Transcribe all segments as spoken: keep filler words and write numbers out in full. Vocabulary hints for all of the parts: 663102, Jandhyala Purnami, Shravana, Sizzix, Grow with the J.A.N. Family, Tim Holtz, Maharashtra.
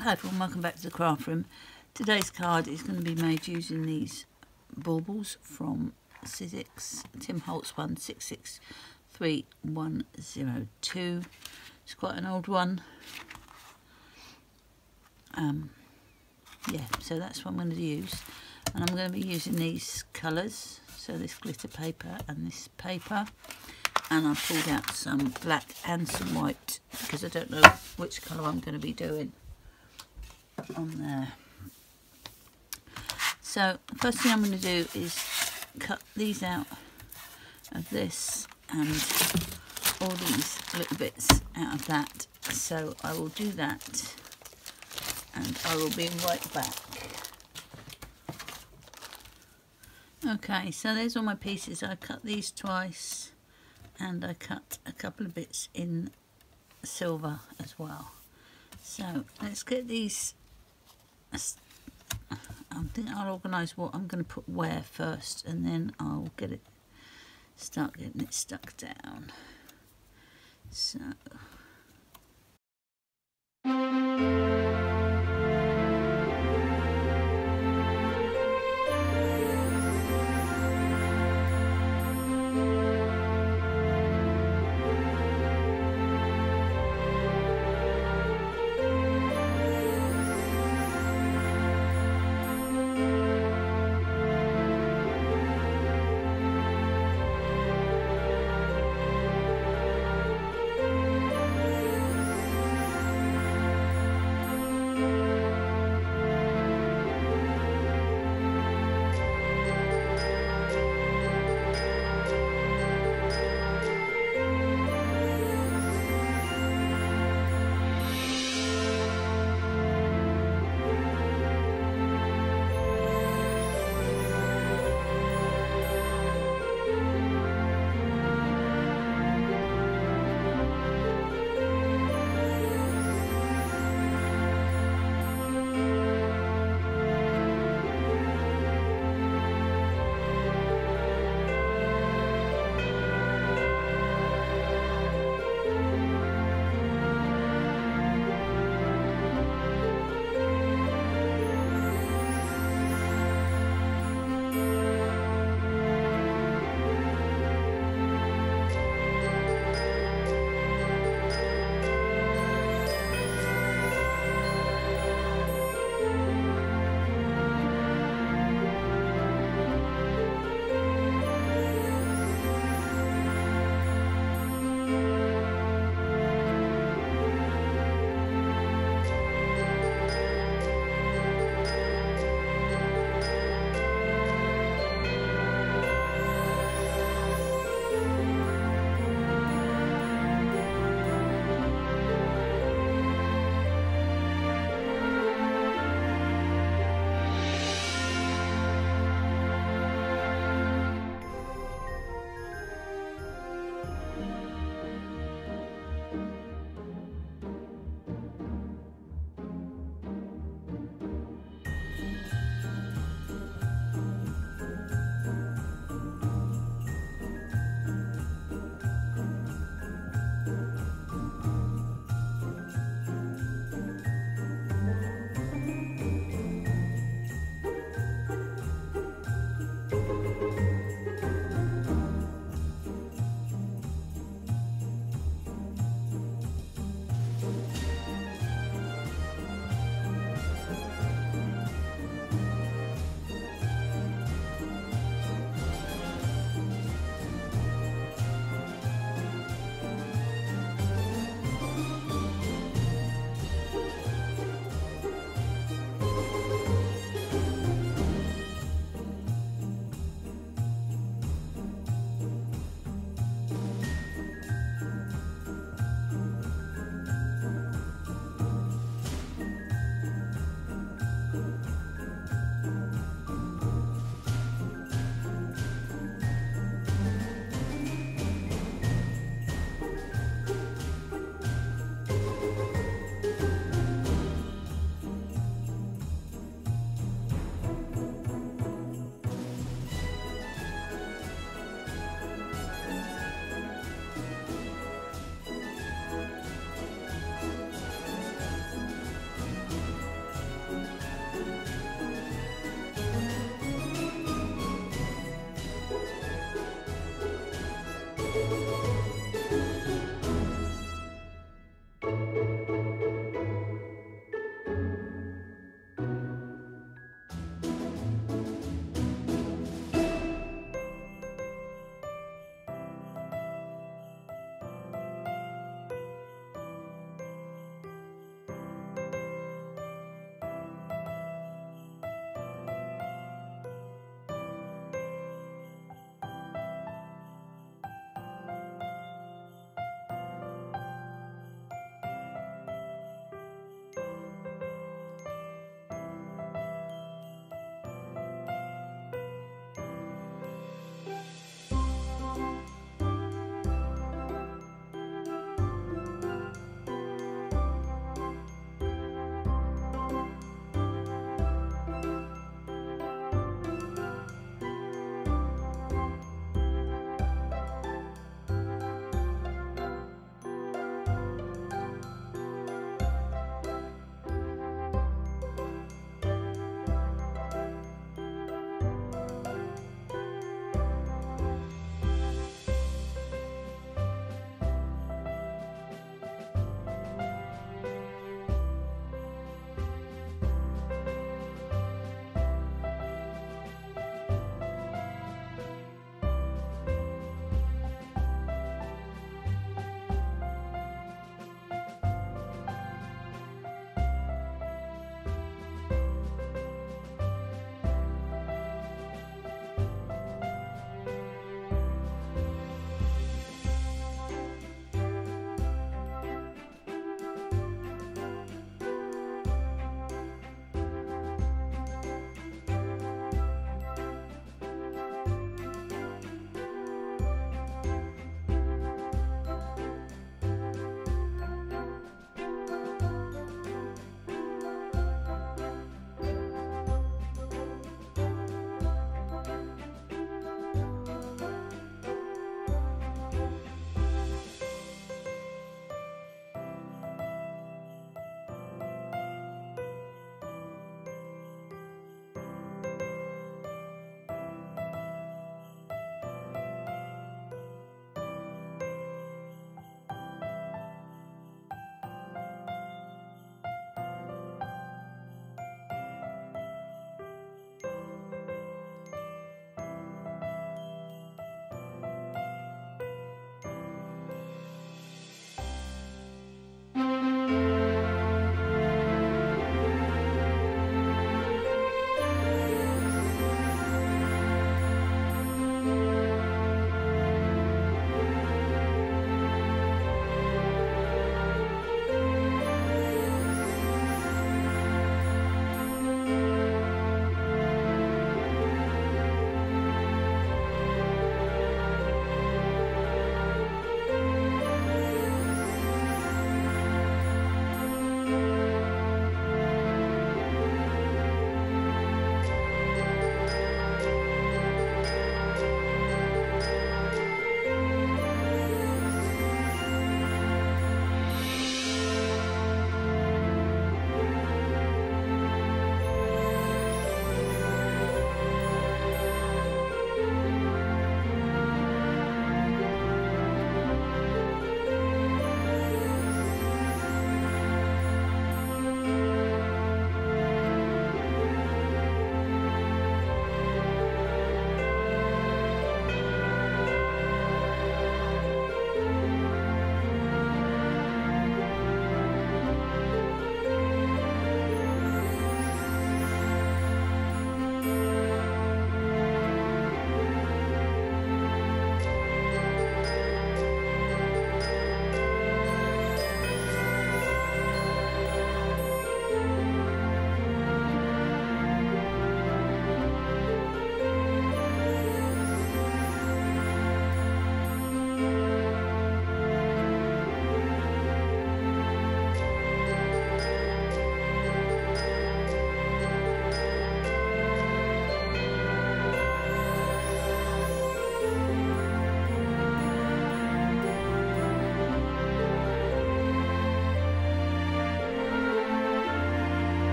Hi everyone, welcome back to the craft room. Today's card is going to be made using these baubles from Sizzix, Tim Holtz one six six three one zero two. It's quite an old one. Um, yeah, so that's what I'm going to use, and I'm going to be using these colours. So this glitter paper and this paper, and I pulled out some black and some white because I don't know which colour I'm going to be doing on there. So first thing I'm going to do is cut these out of this and all these little bits out of that. So I will do that and I will be right back. Okay, so there's all my pieces. I cut these twice and I cut a couple of bits in silver as well. So let's get these. I think I'll organise what I'm going to put where first, and then I'll get it, start getting it stuck down. So. Thank you.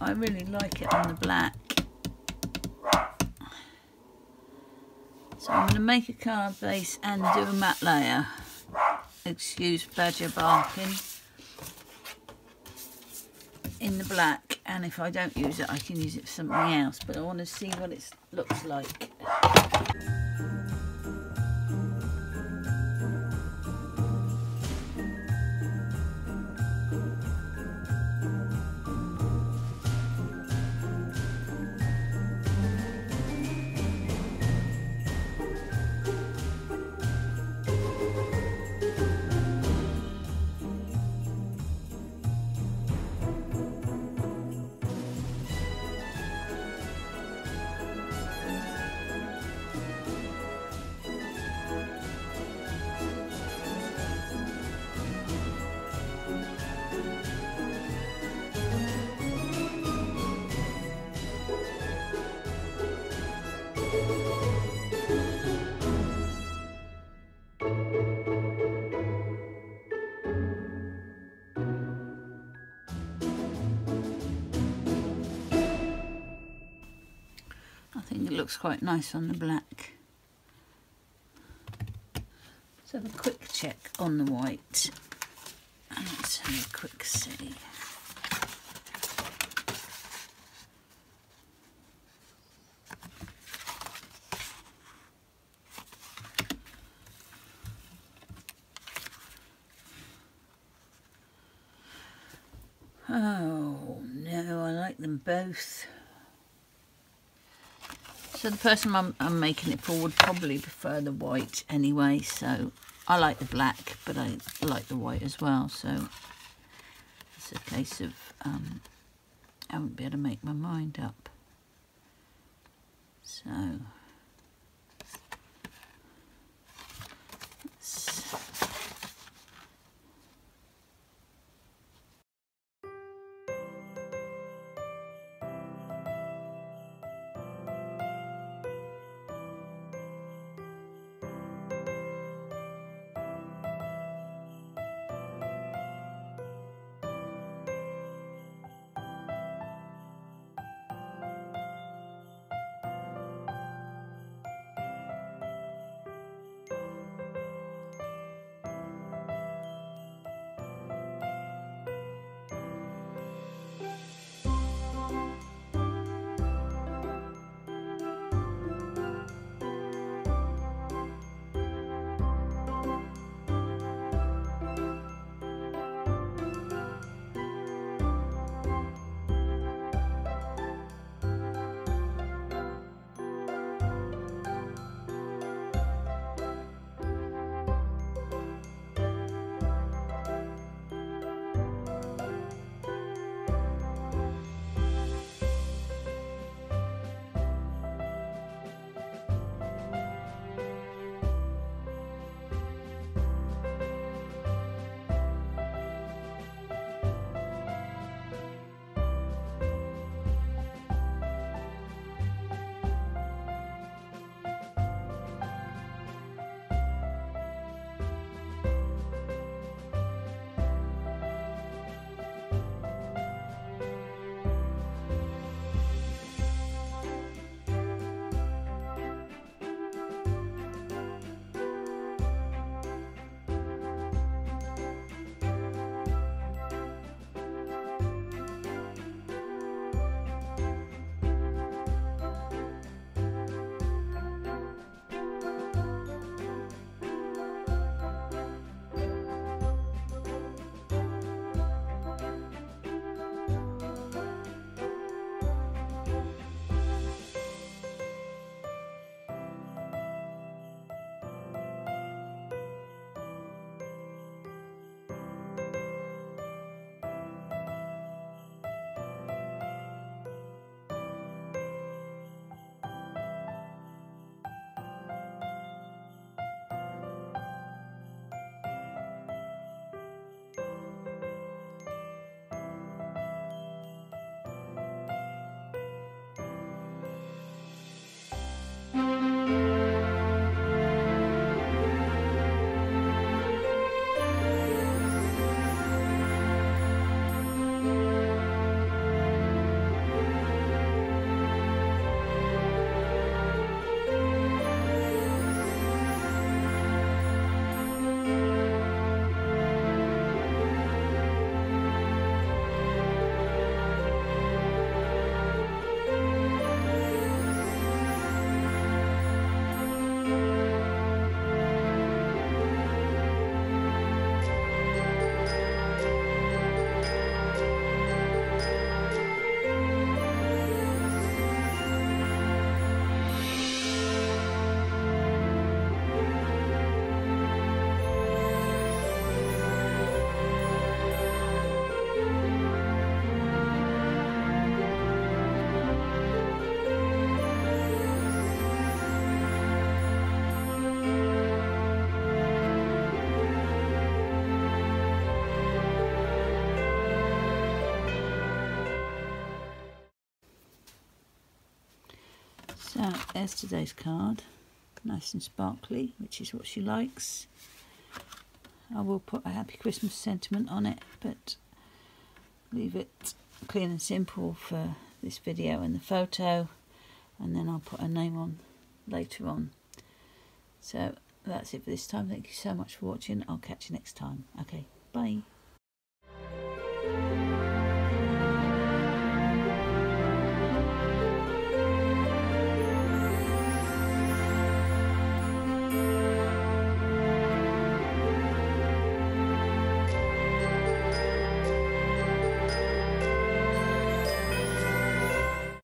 I really like it on the black. So I'm going to make a card base and do a matte layer. Excuse badger barking. In the black, and if I don't use it I can use it for something else, but I want to see what it looks like. Looks quite nice on the black. Let's have a quick check on the white and let's have a quick see. Oh no, I like them both. So the person I'm, I'm making it for would probably prefer the white anyway, so I like the black, but I like the white as well, so it's a case of um, I wouldn't be able to make my mind up. So So there's today's card, nice and sparkly, which is what she likes. I will put a Happy Christmas sentiment on it, but leave it clean and simple for this video and the photo, and then I'll put her name on later on. So that's it for this time. Thank you so much for watching. I'll catch you next time. Okay, bye.